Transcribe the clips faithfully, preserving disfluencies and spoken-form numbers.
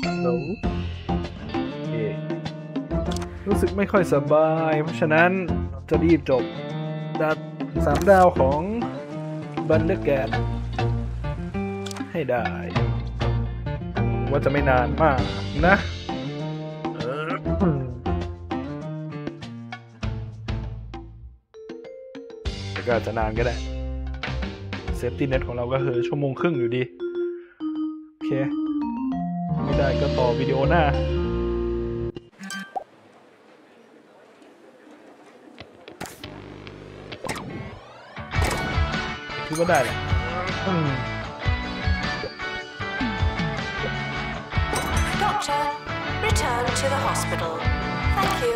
แล้วโอเครู้สึกไม่ค่อยสบายเพราะฉะนั้นจะรีบจบดาวสามดาวของบรรเลกแกนให้ได้ว่าจะไม่นานมากนะแต่ก็อาจจะนานก็ได้เซฟตี้เน็ตของเราก็คือชั่วโมงครึ่งอยู่ดีโอเคไม่ได้ก็ต่อวิดีโอหน้าคิดว่าได้แหละReturn to the hospital. Thank you.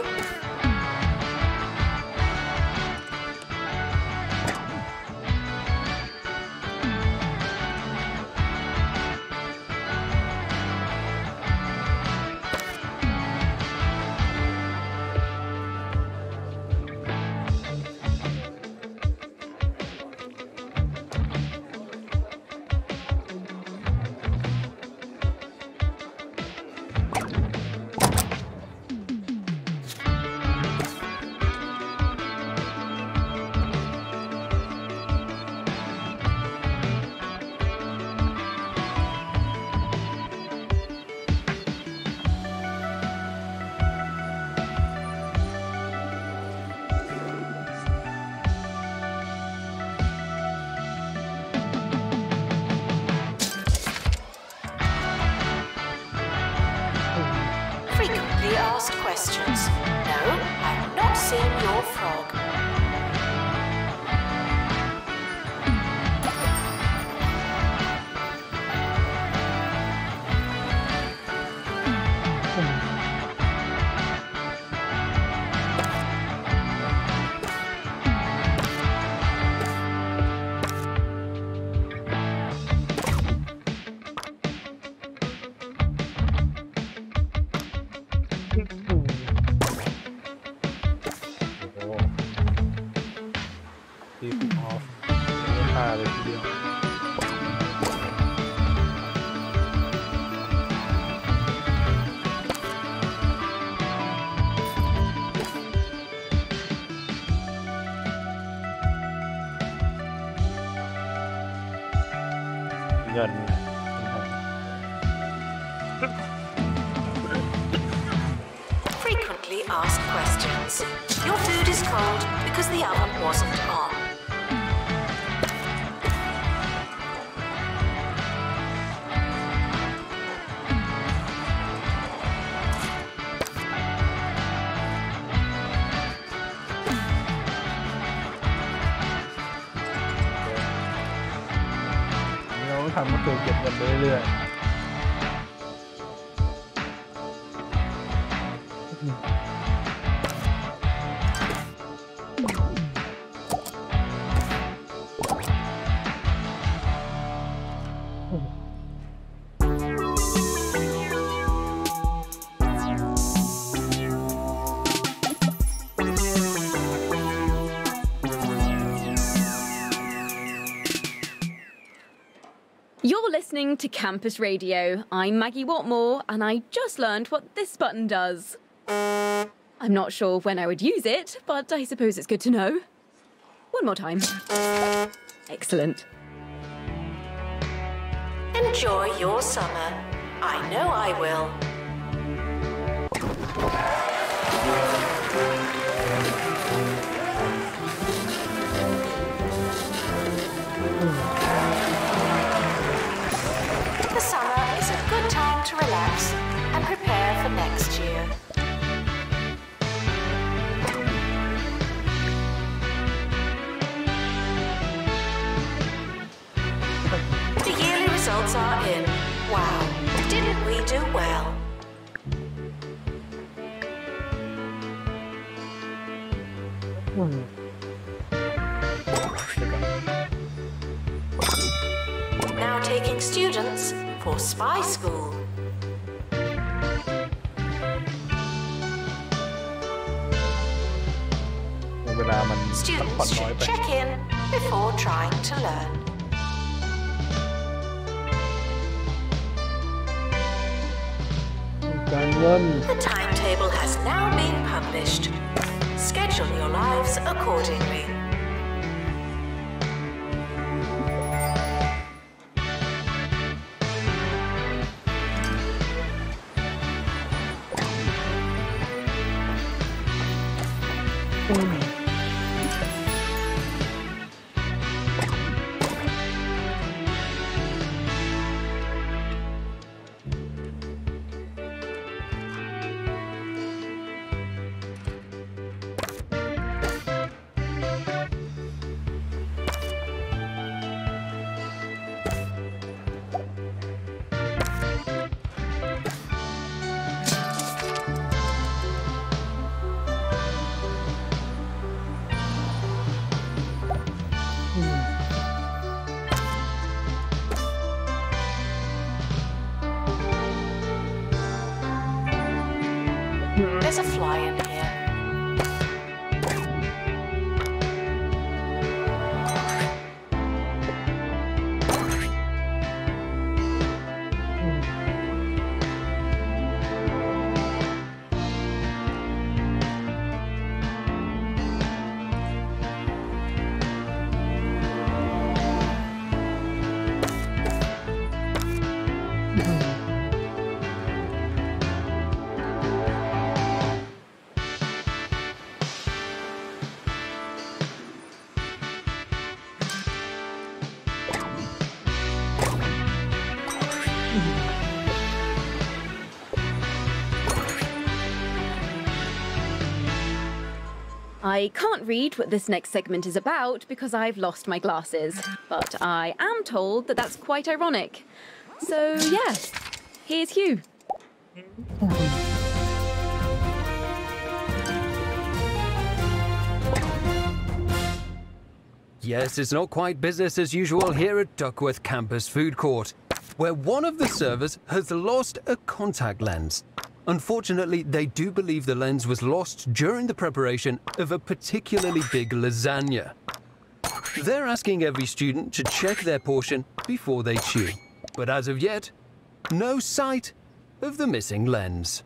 Frequently asked questions. Your food is cold because the oven wasn't on.เรื่อยListening to Campus Radio. I'm Maggie Watmore, and I just learned what this button does. I'm not sure when I would use it, but I suppose it's good to know. One more time. Excellent. Enjoy your summer. I know I will. To relax and prepare for next year. The yearly results are in. Wow, didn't we do well? Hmm. Now taking students for spy school. Students should check in before trying to learn. Done one. The timetable has now been published. Schedule your lives accordingly. There's a fly in I can't read what this next segment is about because I've lost my glasses, but I am told that that's quite ironic. So, yes, here's Hugh. Yes, it's not quite business as usual here at Duckworth Campus Food Court, where one of the servers has lost a contact lens. Unfortunately, they do believe the lens was lost during the preparation of a particularly big lasagna. They're asking every student to check their portion before they chew, but as of yet, no sight of the missing lens.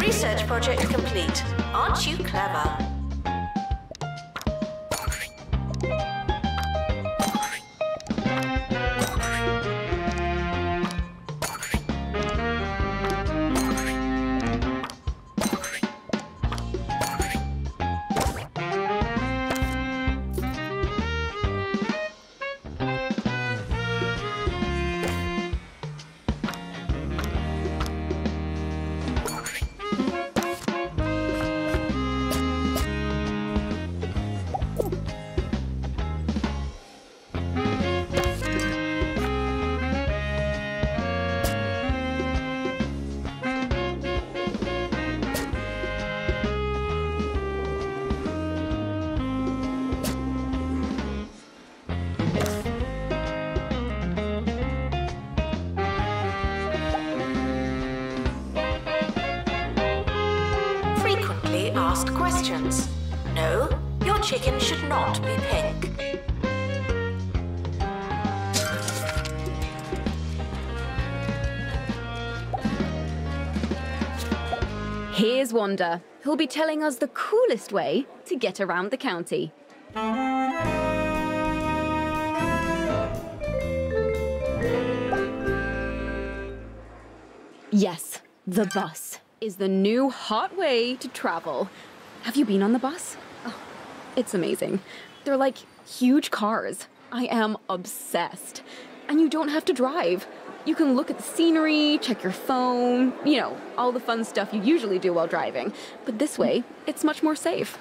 Research project complete. Aren't you clever? frequently asked questions. No, your chicken should not be pink. Here's Wanda, who'll be telling us the coolest way to get around the county. Yes, the bus is the new hot way to travel. Have you been on the bus? Oh, it's amazing. They're like huge cars. I am obsessed. And you don't have to drive. You can look at the scenery, check your phone, you know, all the fun stuff you usually do while driving. But this way, it's much more safe.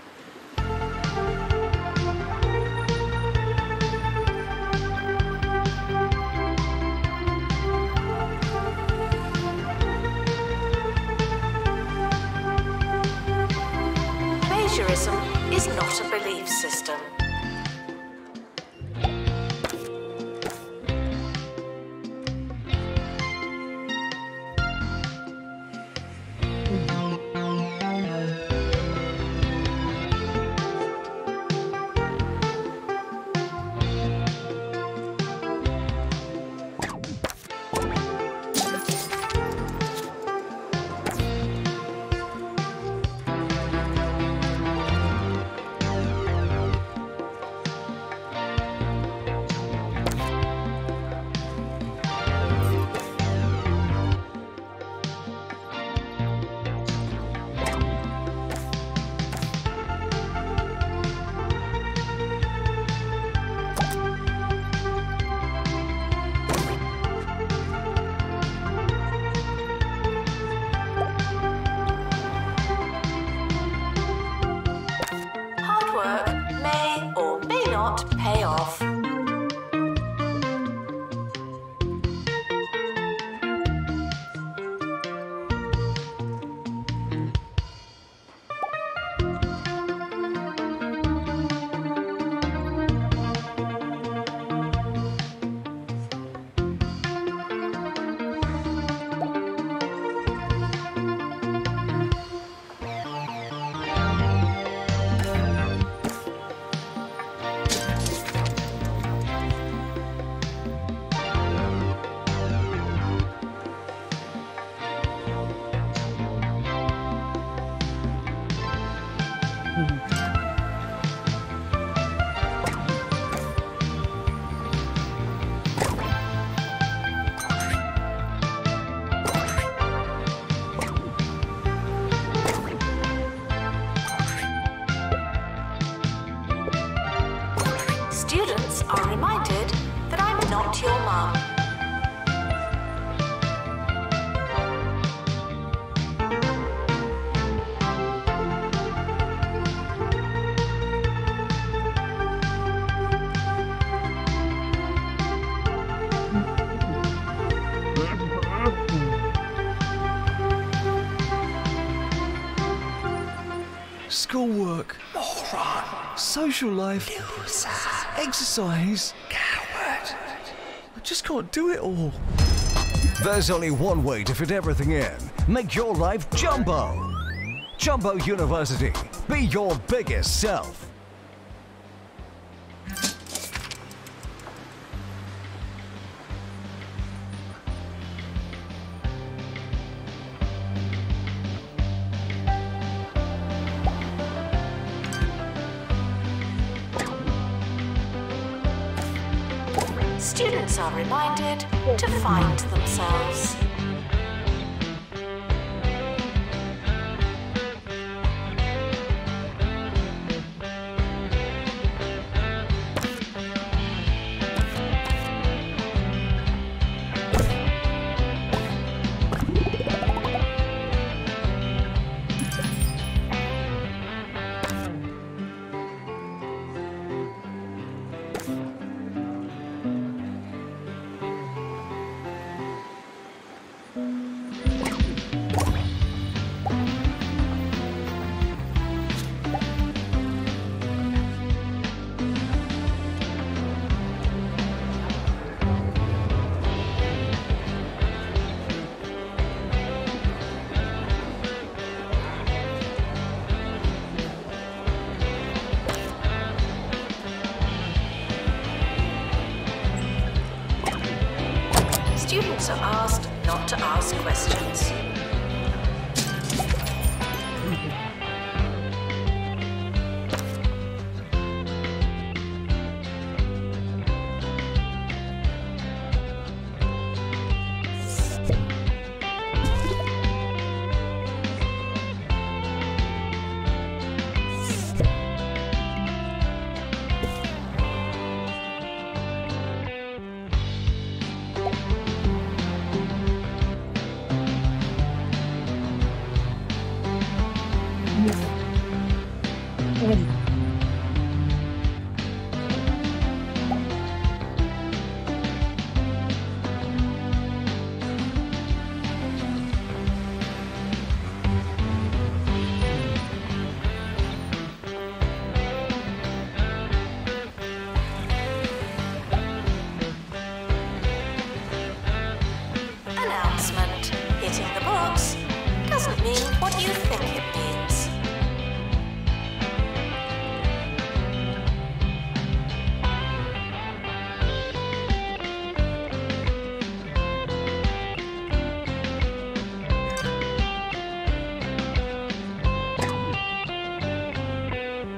Plagiarism is not a belief system. Schoolwork, moron, social life, loser, exercise, coward. I just can't do it all. There's only one way to fit everything in. Make your life Jumbo. Jumbo University, be your biggest self. Students are reminded to find themselves. are asked not to ask questions.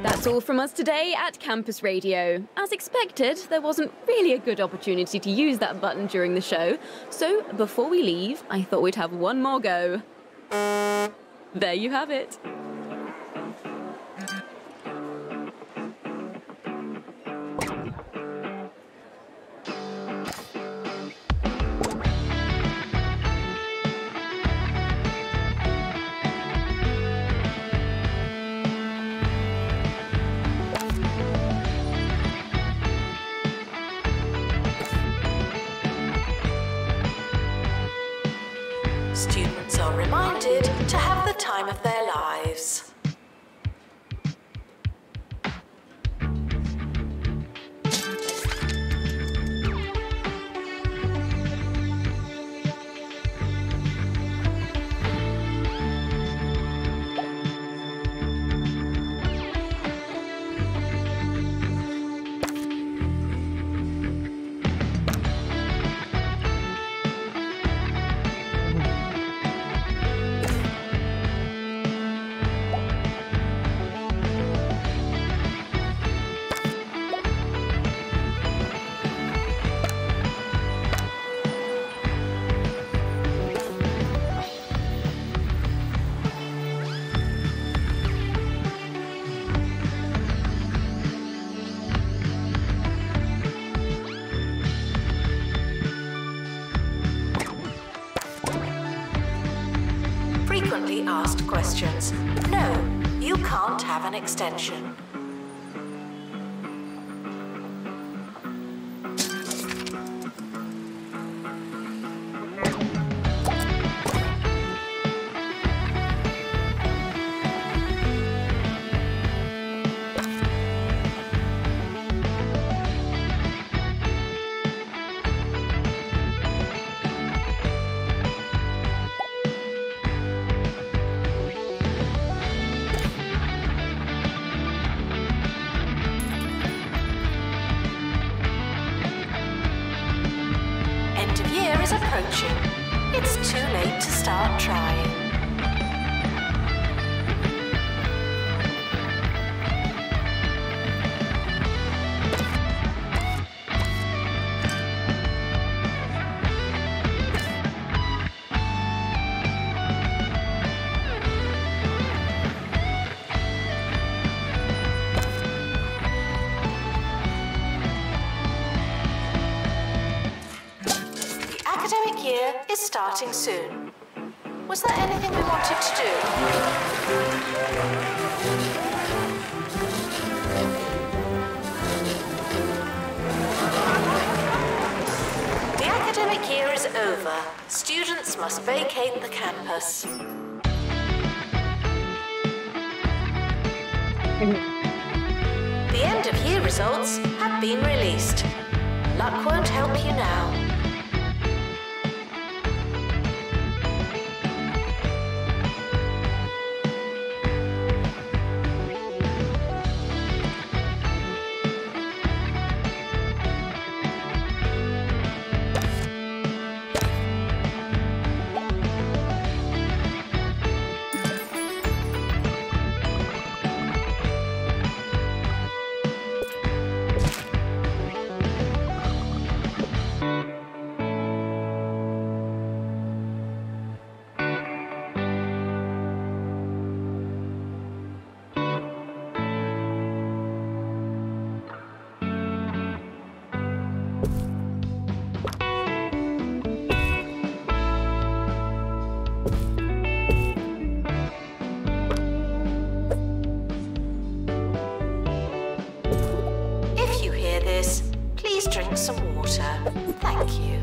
That's all from us today at Campus Radio. As expected, there wasn't really a good opportunity to use that button during the show, so before we leave, I thought we'd have one more go. There you have it. Asked questions. No, you can't have an extension. Starting soon. Was there anything we wanted to do? The academic year is over. Students must vacate the campus. The end of year results have been released. Luck won't help you now. drink some water. Thank you.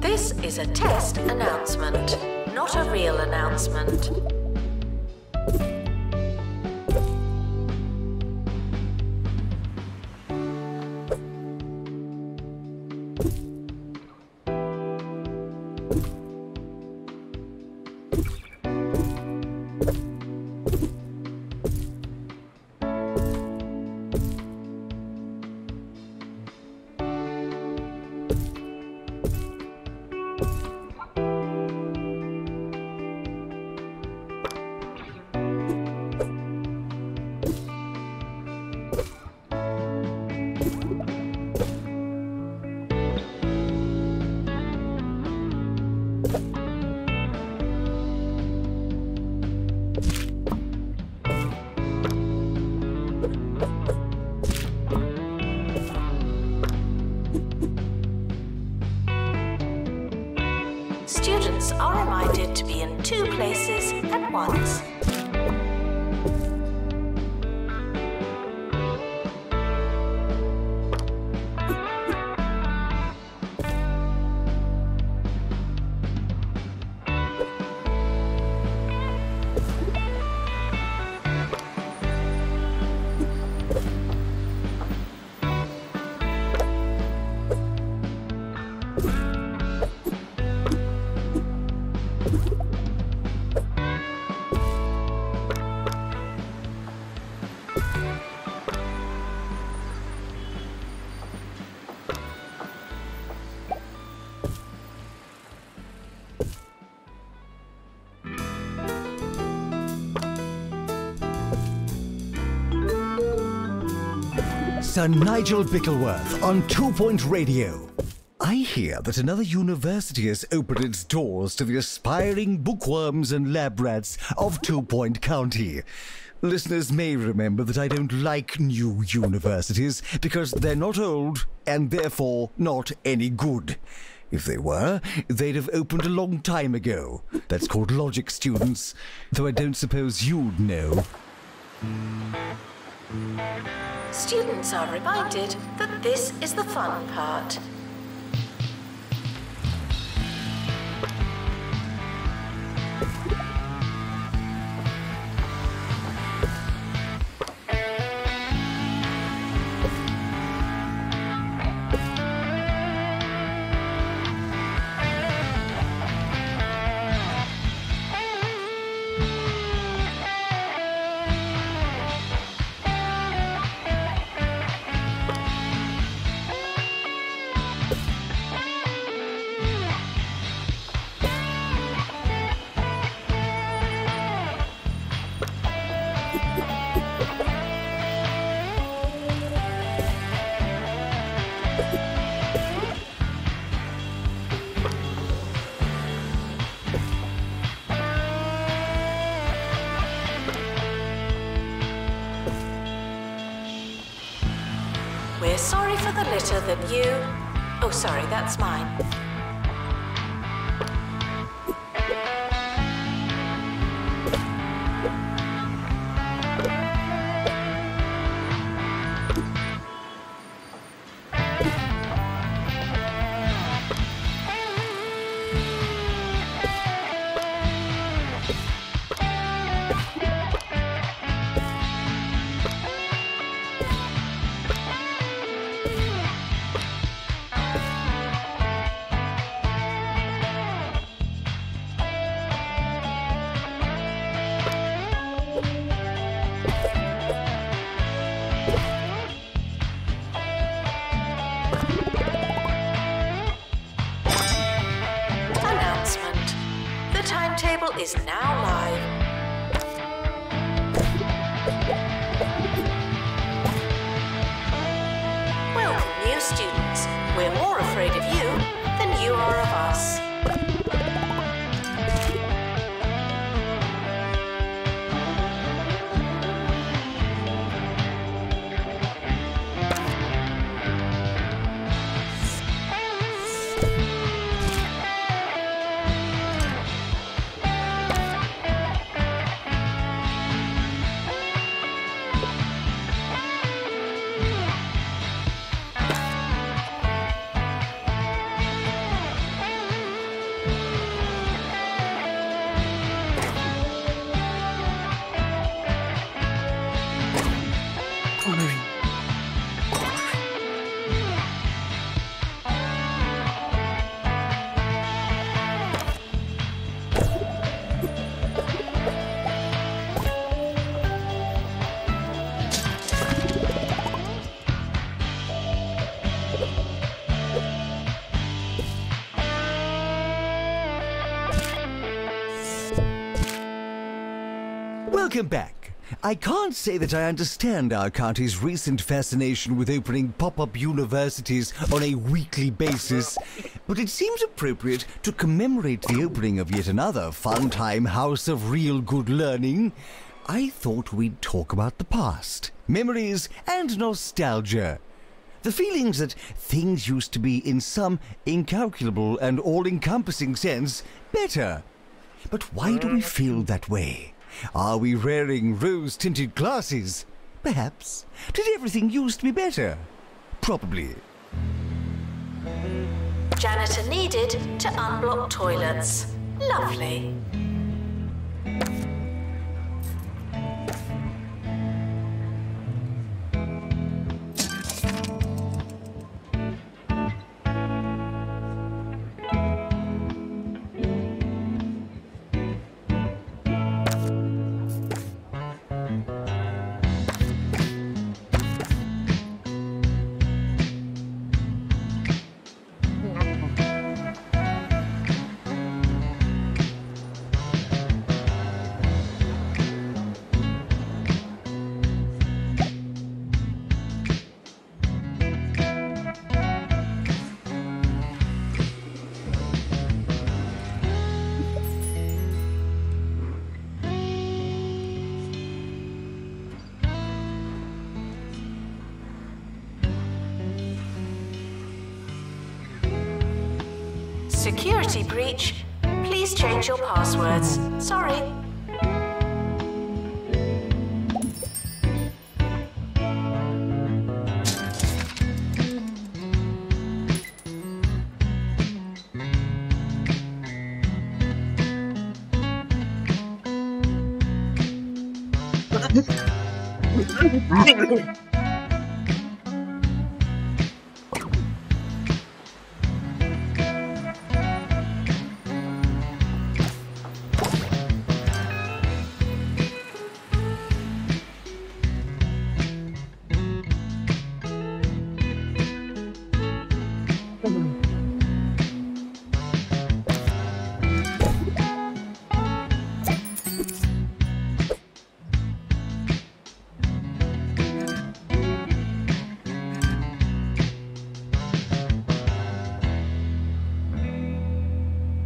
This is a test announcement, not a real announcement. Sir Nigel Bickleworth on Two Point Radio. I hear that another university has opened its doors to the aspiring bookworms and lab rats of Two Point County. Listeners may remember that I don't like new universities because they're not old and therefore not any good. If they were, they'd have opened a long time ago. That's called logic, students, though I don't suppose you'd know. Students are reminded that this is the fun part. Than you. Oh, sorry, that's mine. table is now live. Welcome, new students. We're more afraid of you than you are of us. Welcome back. I can't say that I understand our county's recent fascination with opening pop-up universities on a weekly basis, but it seems appropriate to commemorate the opening of yet another fun-time house of real good learning. I thought we'd talk about the past, memories and nostalgia. The feelings that things used to be in some incalculable and all-encompassing sense better. But why do we feel that way? Are we wearing rose-tinted glasses? Perhaps. Did everything used to be better? Probably. Janitor needed to unblock toilets. Lovely. Security breach. Please change your passwords. Sorry.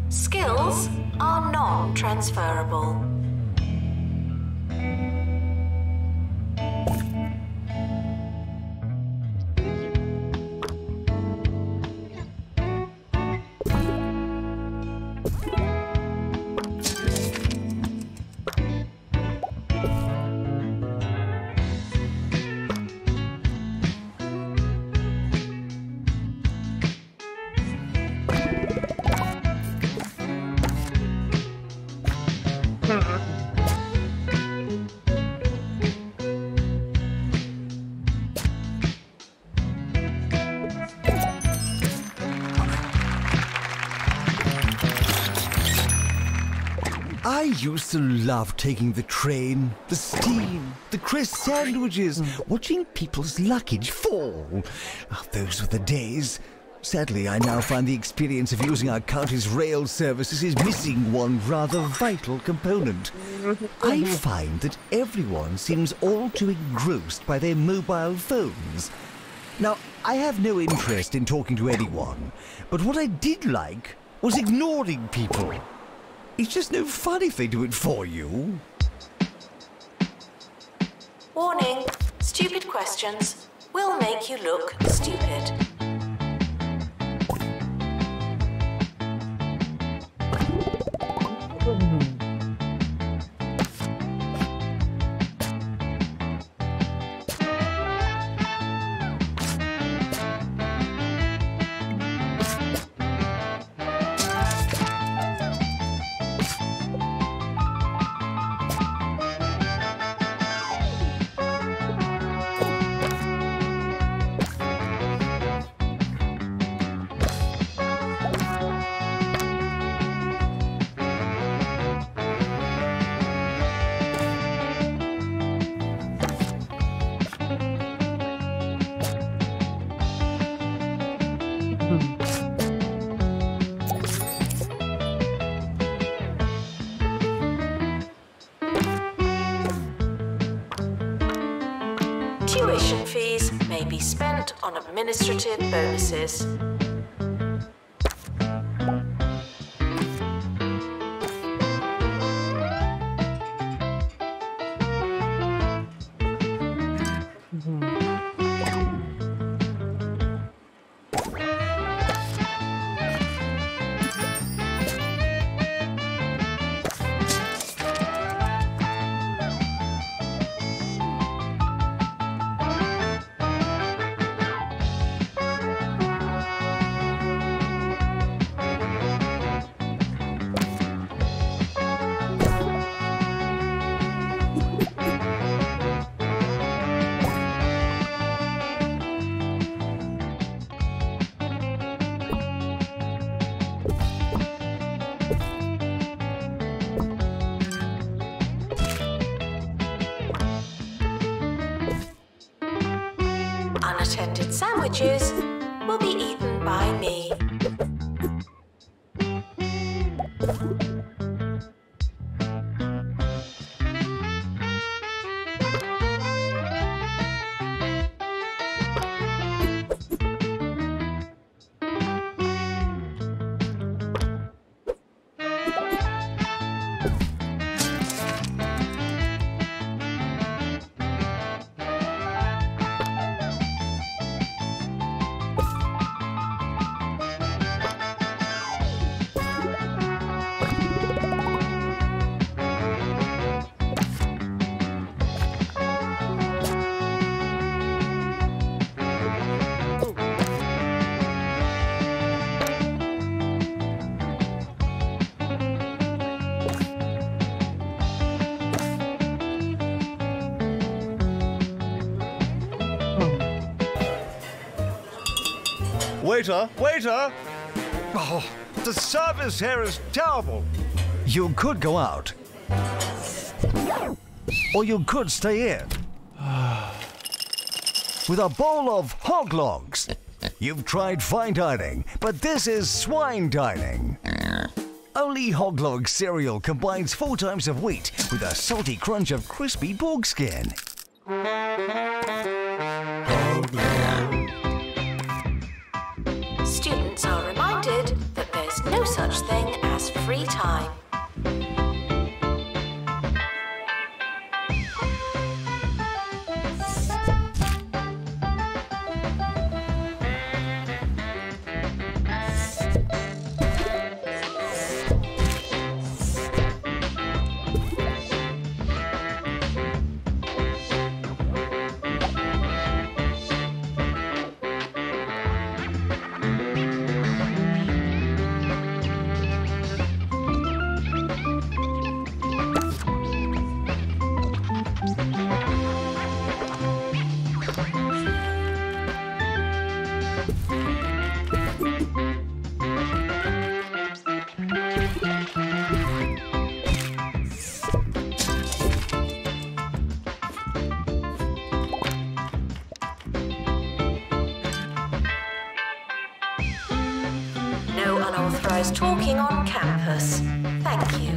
Skills are non-transferable. I used to love taking the train, the steam, the crisp sandwiches, watching people's luggage fall. Oh, those were the days. Sadly, I now find the experience of using our county's rail services is missing one rather vital component. I find that everyone seems all too engrossed by their mobile phones. Now, I have no interest in talking to anyone, but what I did like was ignoring people. It's just no fun if they do it for you. Warning, stupid questions will make you look stupid. On administrative bonuses. Unattended sandwiches will be eaten by me. Waiter! Waiter! Oh, the service here is terrible! You could go out. Or you could stay in. With a bowl of hog logs. You've tried fine dining, but this is swine dining. Only hog log cereal combines four types of wheat with a salty crunch of crispy pork skin. Students are reminded that there's no such thing as free time. unauthorised talking on campus. Thank you.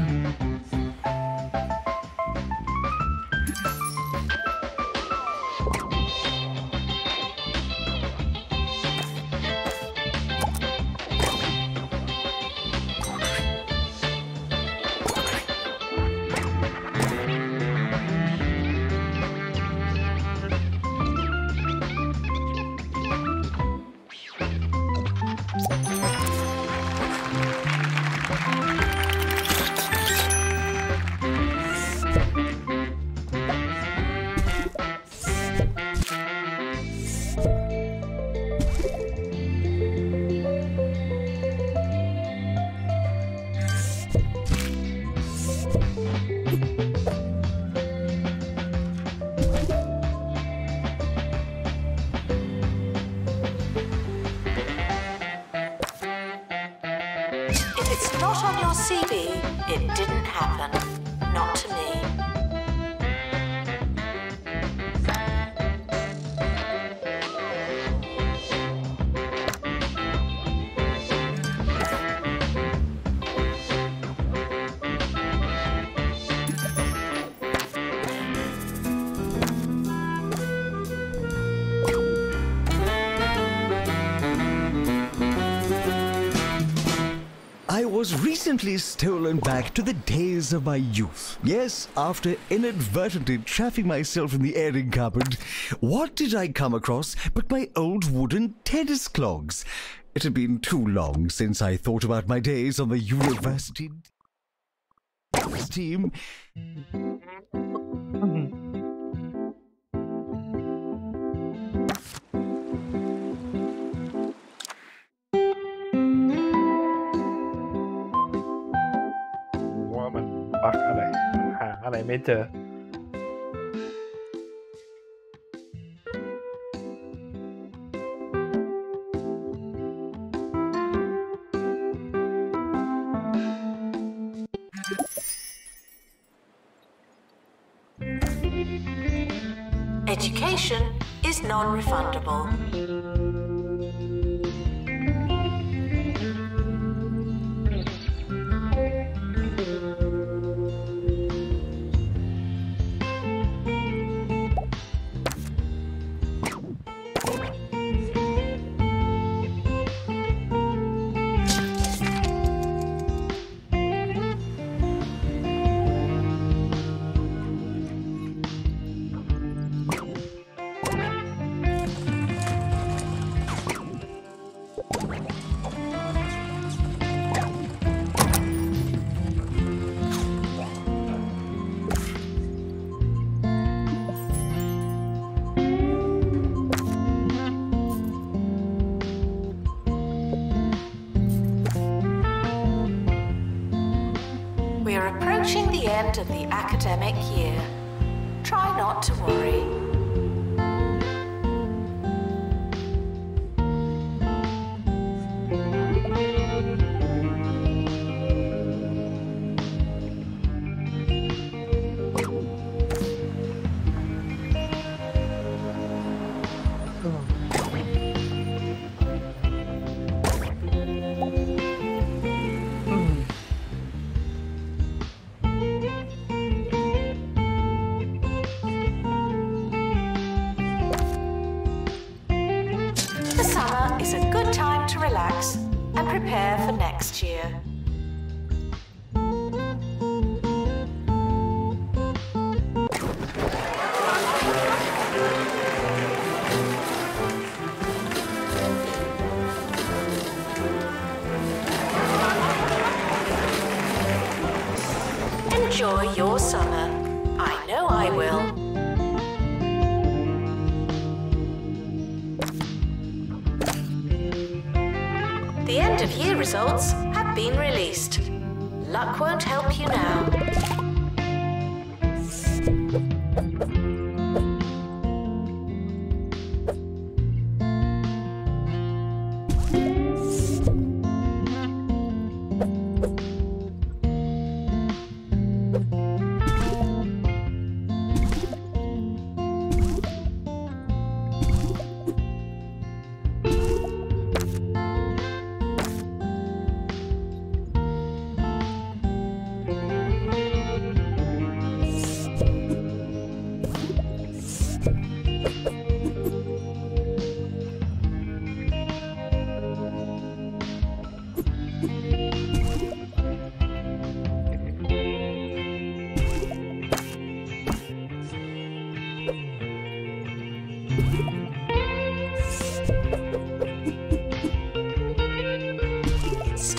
Was recently stolen back to the days of my youth. Yes, after inadvertently trapping myself in the airing cupboard, what did I come across but my old wooden tennis clogs? It had been too long since I thought about my days on the university team. I made the education is non-refundable. Of the academic year. Try not to worry. Enjoy your summer. I know I will. The end of year results have been released. Luck won't help you now.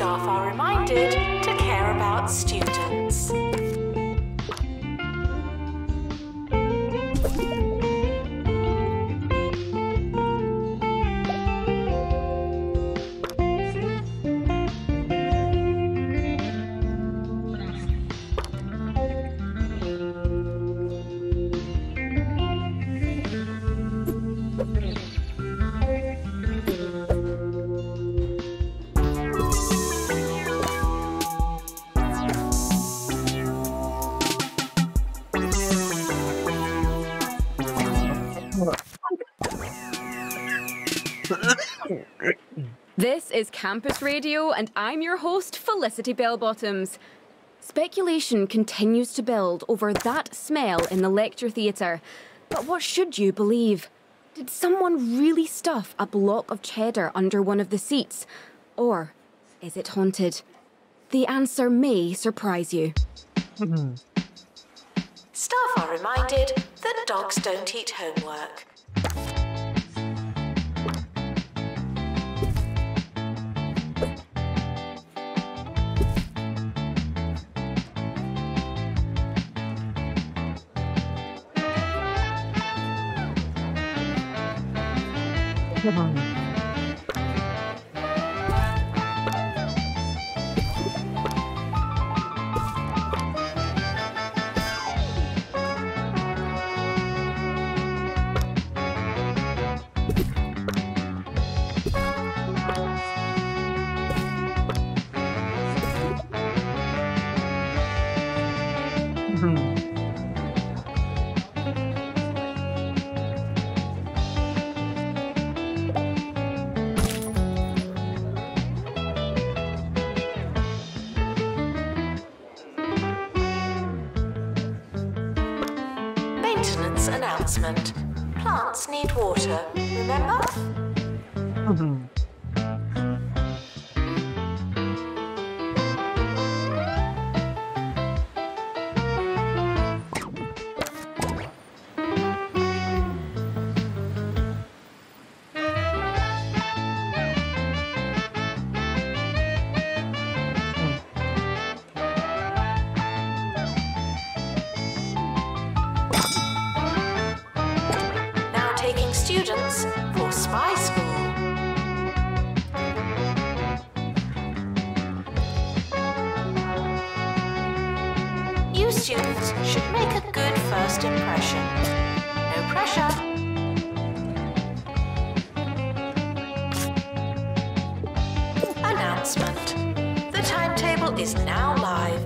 staff are reminded to care about students. This is Campus Radio and I'm your host, Felicity Bellbottoms. Speculation continues to build over that smell in the lecture theatre. But what should you believe? Did someone really stuff a block of cheddar under one of the seats? Or is it haunted? The answer may surprise you. Staff are reminded that dogs don't eat homework. Come on. Announcement. Plants need water, remember? Mm-hmm. Students for spy school. You students should make a good first impression. No pressure. Announcement. The timetable is now live.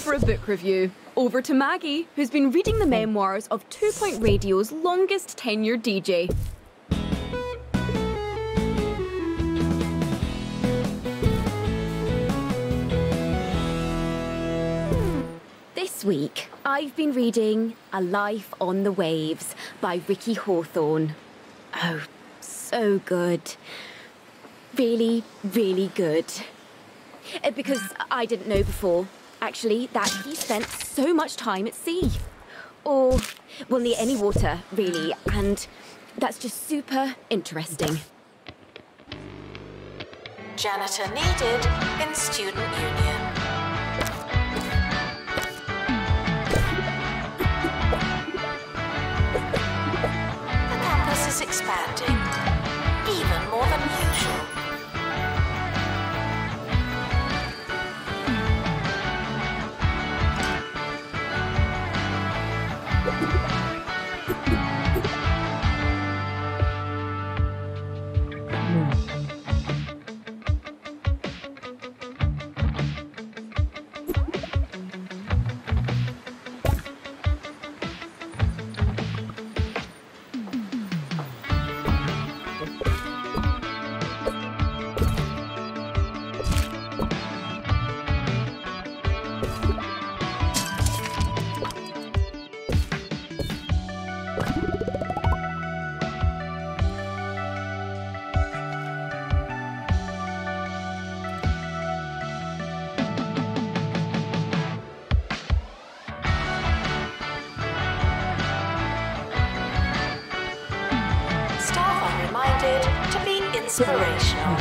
For a book review. Over to Maggie, who's been reading the memoirs of Two Point Radio's longest tenured D J. This week, I've been reading A Life on the Waves by Ricky Hawthorne. Oh, so good. Really, really good. Because I didn't know before, actually, that he spent so much time at sea. Or, well, near any water, really, and that's just super interesting. Janitor needed in Student Union. The campus Inspirational.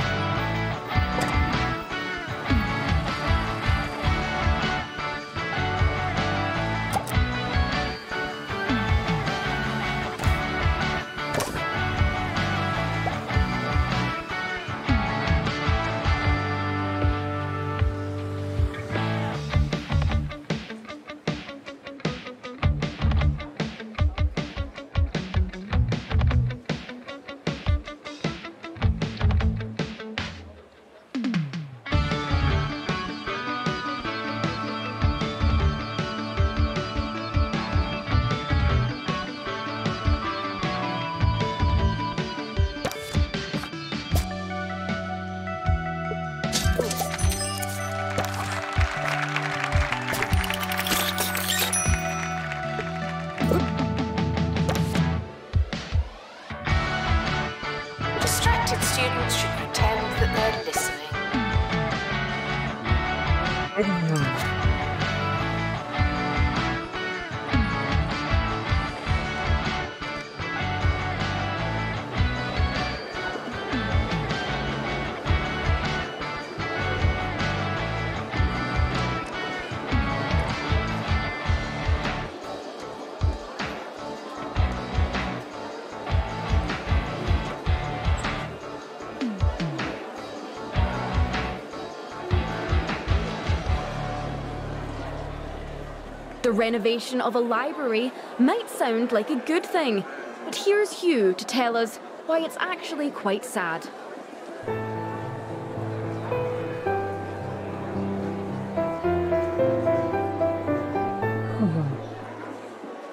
The renovation of a library might sound like a good thing, but here's Hugh to tell us why it's actually quite sad.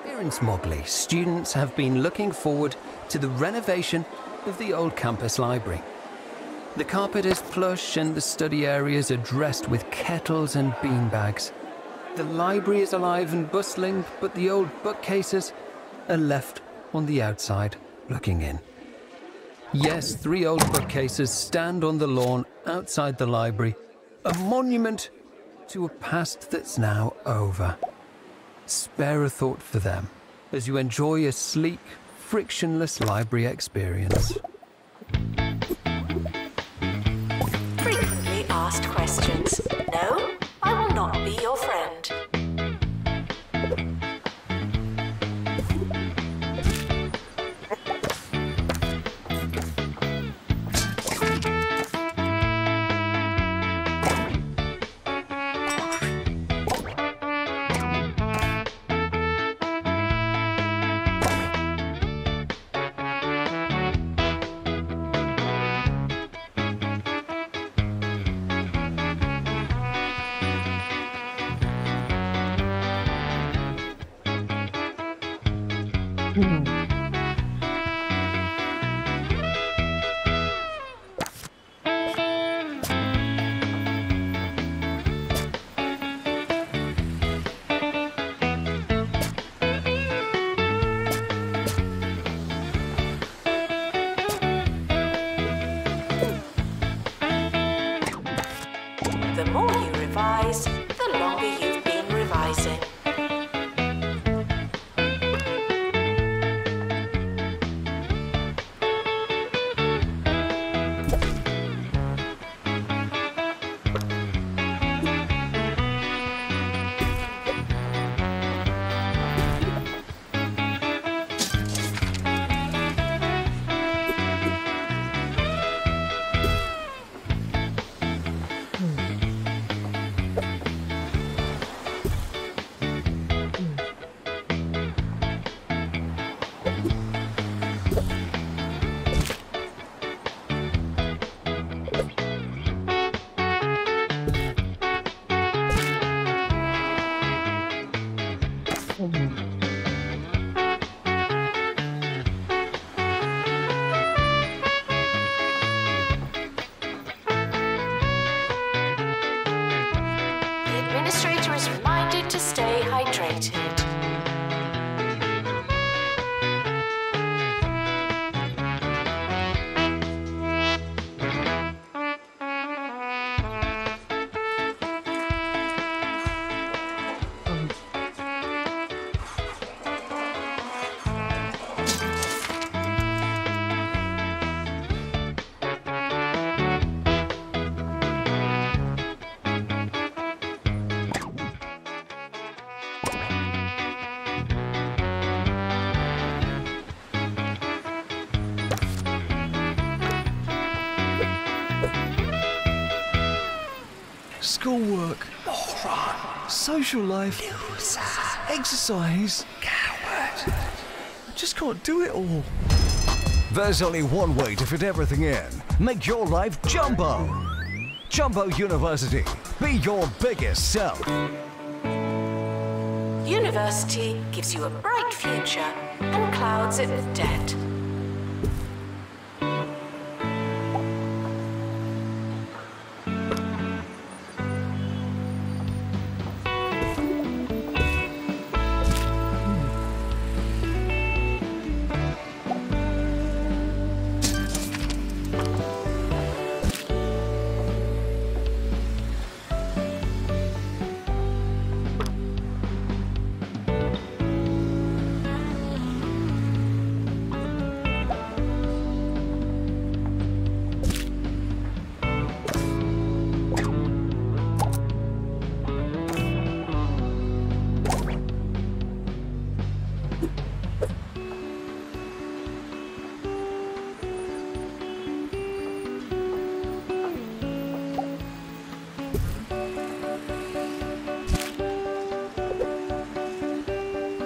Here in Smogley, students have been looking forward to the renovation of the old campus library. The carpet is plush and the study areas are dressed with kettles and beanbags. The library is alive and bustling, but the old bookcases are left on the outside looking in. Yes, three old bookcases stand on the lawn outside the library, a monument to a past that's now over. Spare a thought for them as you enjoy a sleek, frictionless library experience. Frequently asked questions. No, I will not be your friend. schoolwork, moron, social life, loser, exercise, coward. I just can't do it all. There's only one way to fit everything in. Make your life Jumbo. Jumbo University. Be your biggest self. University gives you a bright future and clouds it with debt.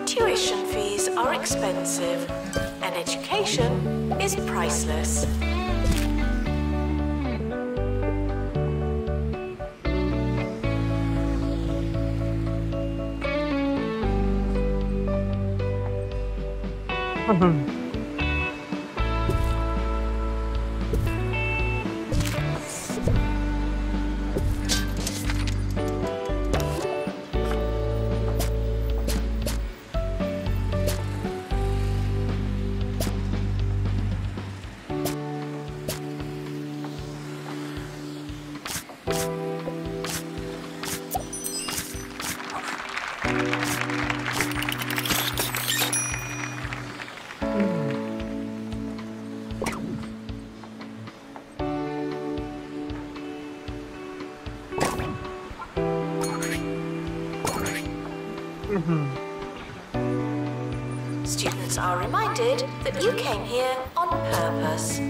Tuition fees are expensive, and education is priceless. Mm-hmm. Students are reminded that you came here on purpose.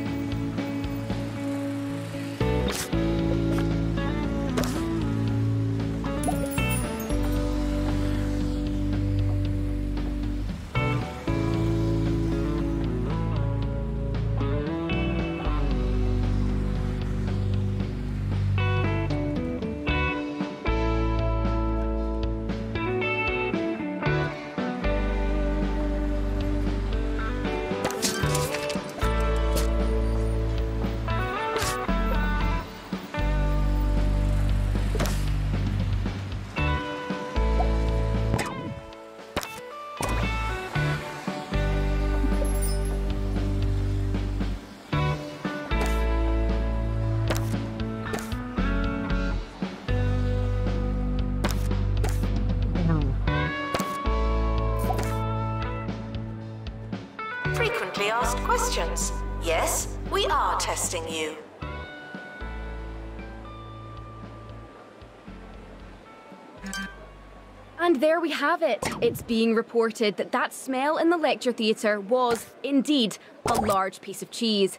Asked questions. Yes, we are testing you. And there we have it. It's being reported that that smell in the lecture theatre was, indeed, a large piece of cheese.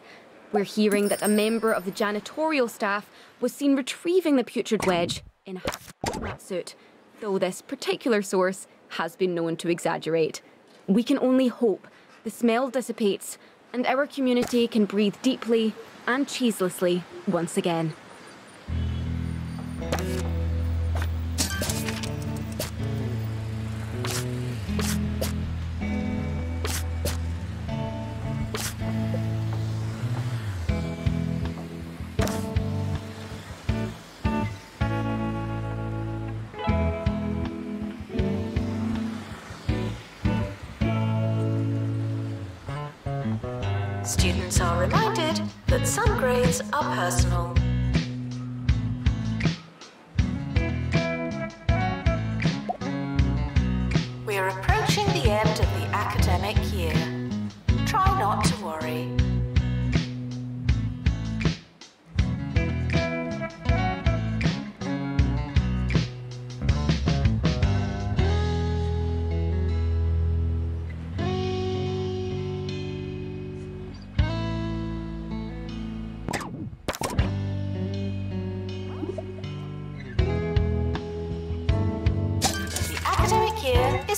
We're hearing that a member of the janitorial staff was seen retrieving the putrid wedge in a hazmat suit, though this particular source has been known to exaggerate. We can only hope the smell dissipates, and our community can breathe deeply and cheeselessly once again. Students are reminded that some grades are personal. We are approaching the end of the academic year. Try not to worry.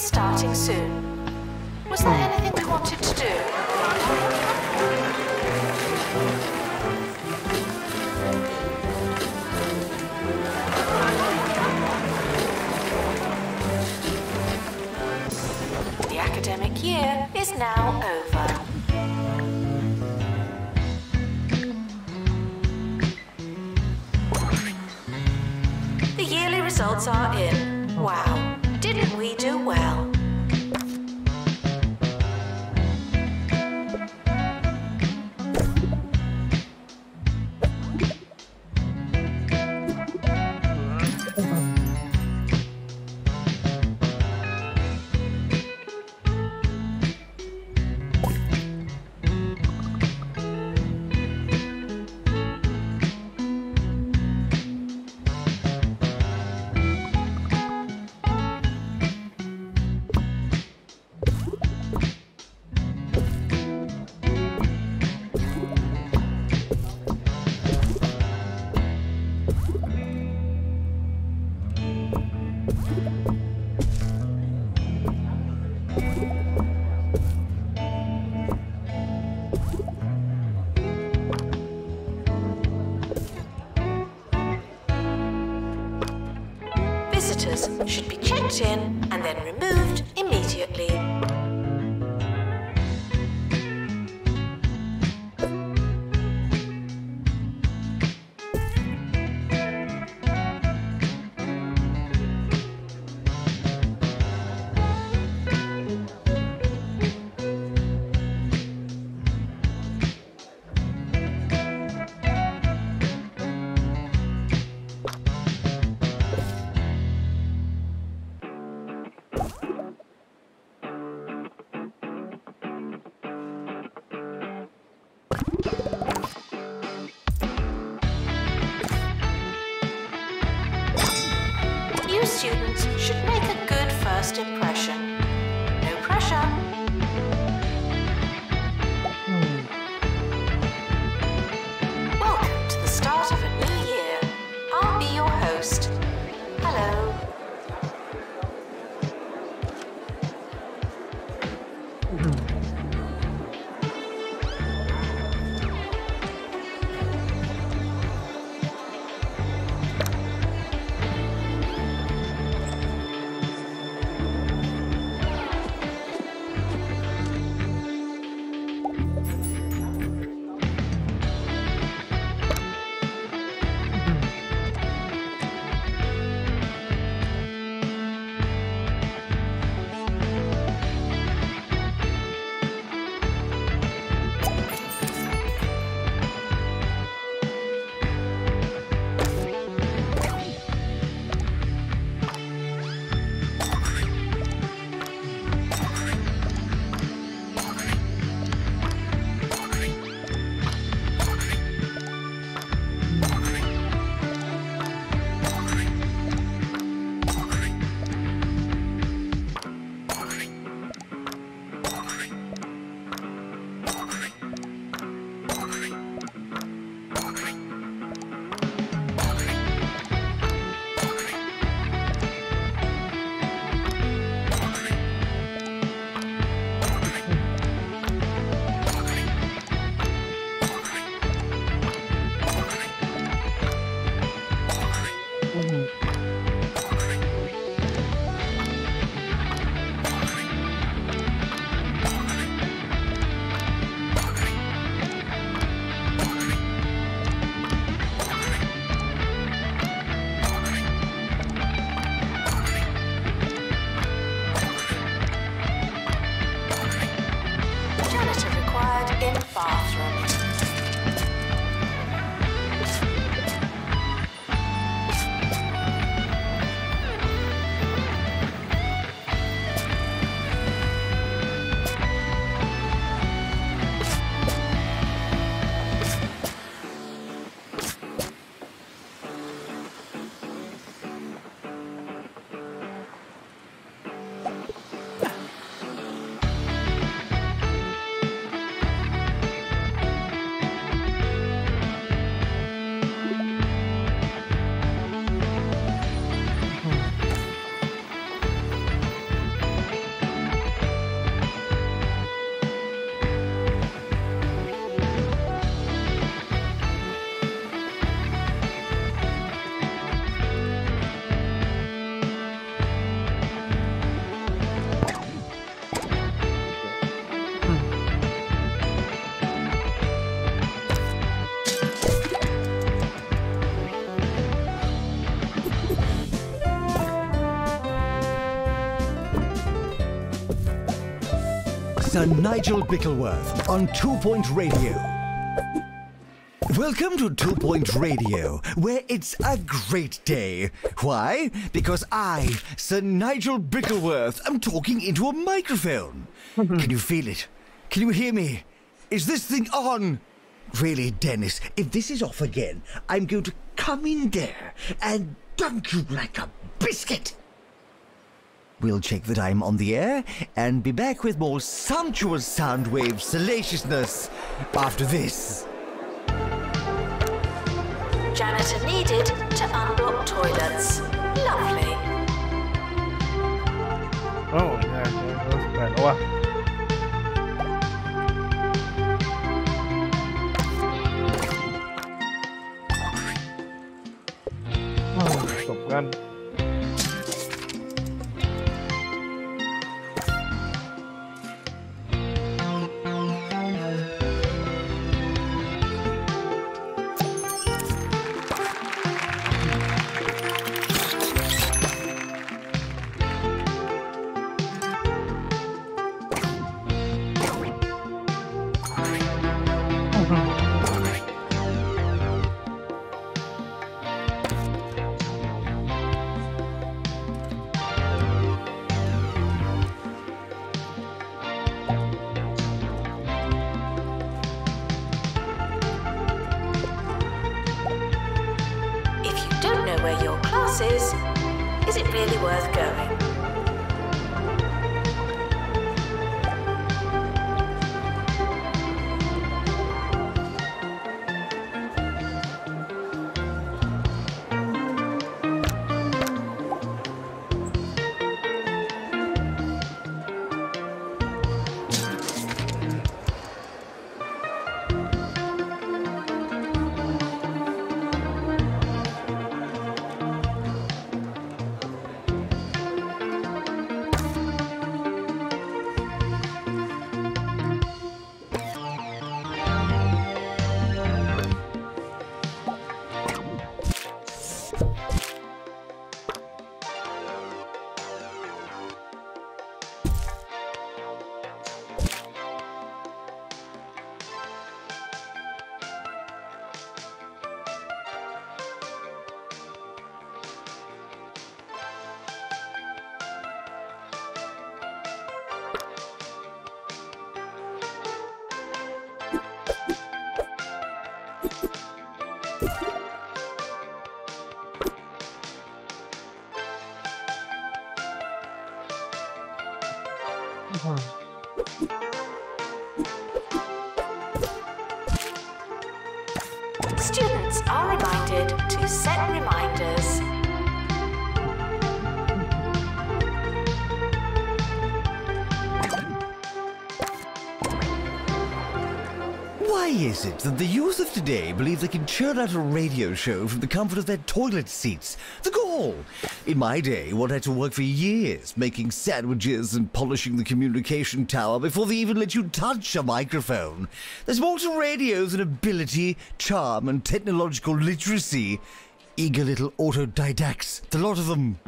is starting soon. Was there anything we wanted to do? The academic year is now over. Results are in. Wow, didn't we do well? Should be checked in and then removed immediately. Students should make a good first impression. No pressure. Hmm. Welcome to the start of a new year. I'll be your host. Hello. Mister Nigel Bickleworth on Two Point Radio. Welcome to Two Point Radio, where it's a great day. Why? Because I, Sir Nigel Bickleworth, am talking into a microphone. Can you feel it? Can you hear me? Is this thing on? Really, Dennis, if this is off again, I'm going to come in there and dunk you like a biscuit. We'll check that I'm on the air and be back with more sumptuous sound wave salaciousness after this. Janitor needed to unblock toilets. Lovely. Oh, yeah, yeah, that's bad. Oh, wow. Run. Students are reminded to set reminders. Why is it that the youth of today believe they can churn out a radio show from the comfort of their toilet seats? The gall! In my day, one had to work for years making sandwiches and polishing the communication tower before they even let you touch a microphone. There's more to radio than ability, charm, and technological literacy. Eager little autodidacts, the lot of them.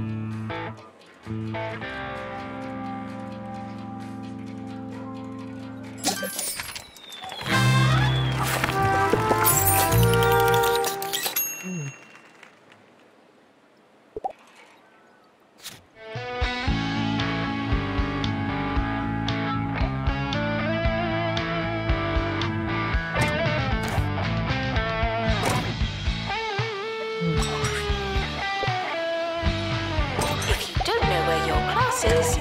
Yes.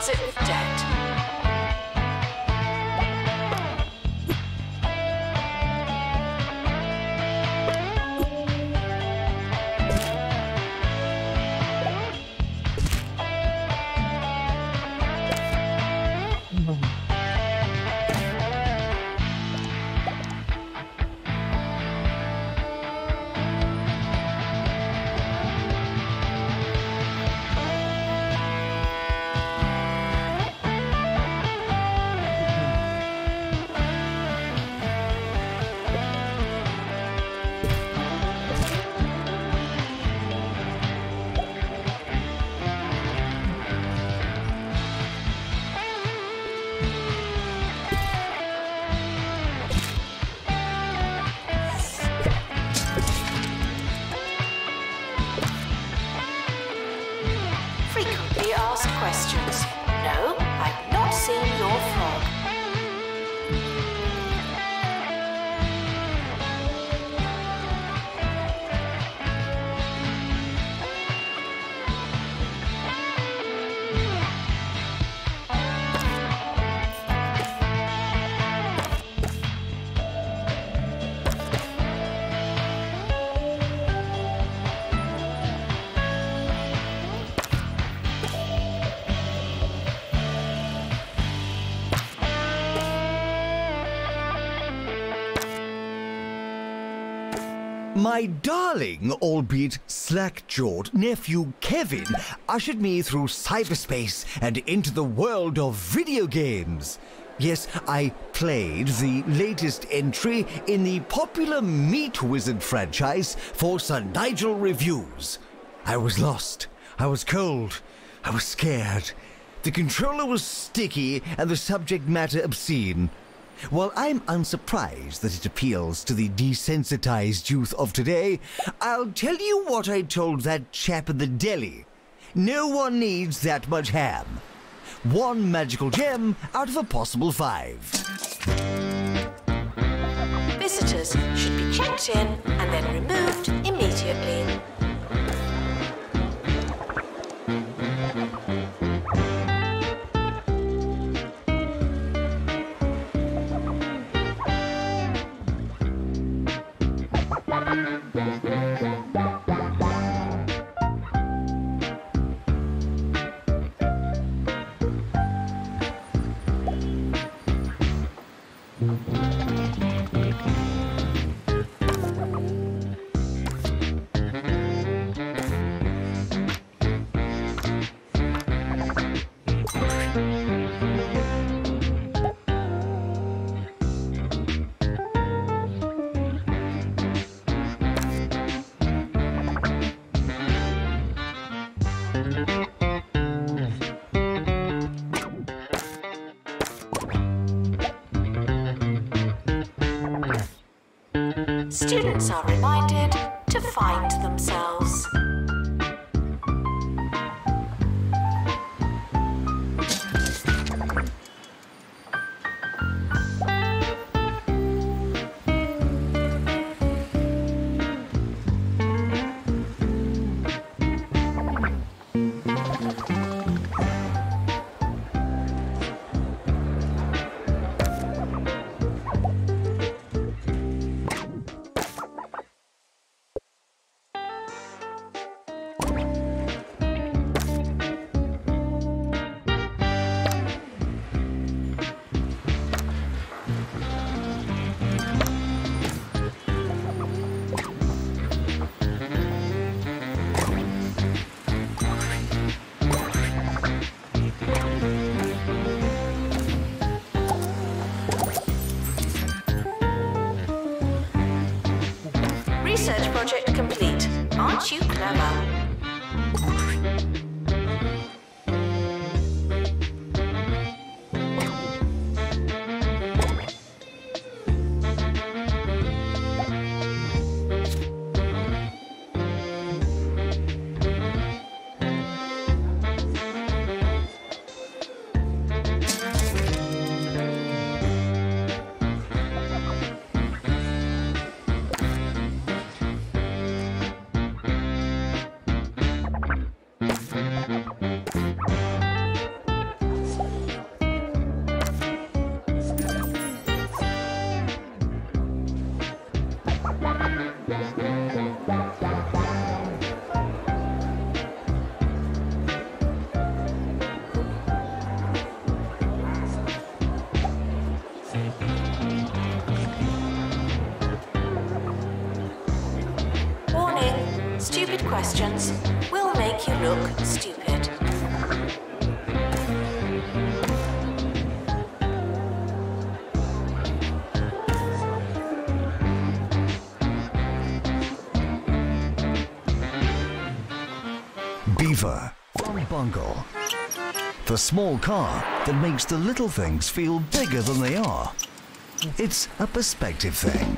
starts it with Dad. Questions. No, I've not seen your frog. My darling, albeit slack-jawed, nephew Kevin ushered me through cyberspace and into the world of video games. Yes, I played the latest entry in the popular Meat Wizard franchise for Sir Nigel Reviews. I was lost. I was cold. I was scared. The controller was sticky and the subject matter obscene. While I'm unsurprised that it appeals to the desensitized youth of today, I'll tell you what I told that chap at the deli. No one needs that much ham. One magical gem out of a possible five. Visitors should be checked in and then removed immediately. Students are reminded to find themselves. questions will make you look stupid. Beaver from Bungle. The small car that makes the little things feel bigger than they are. It's a perspective thing.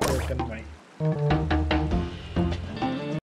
Broken way.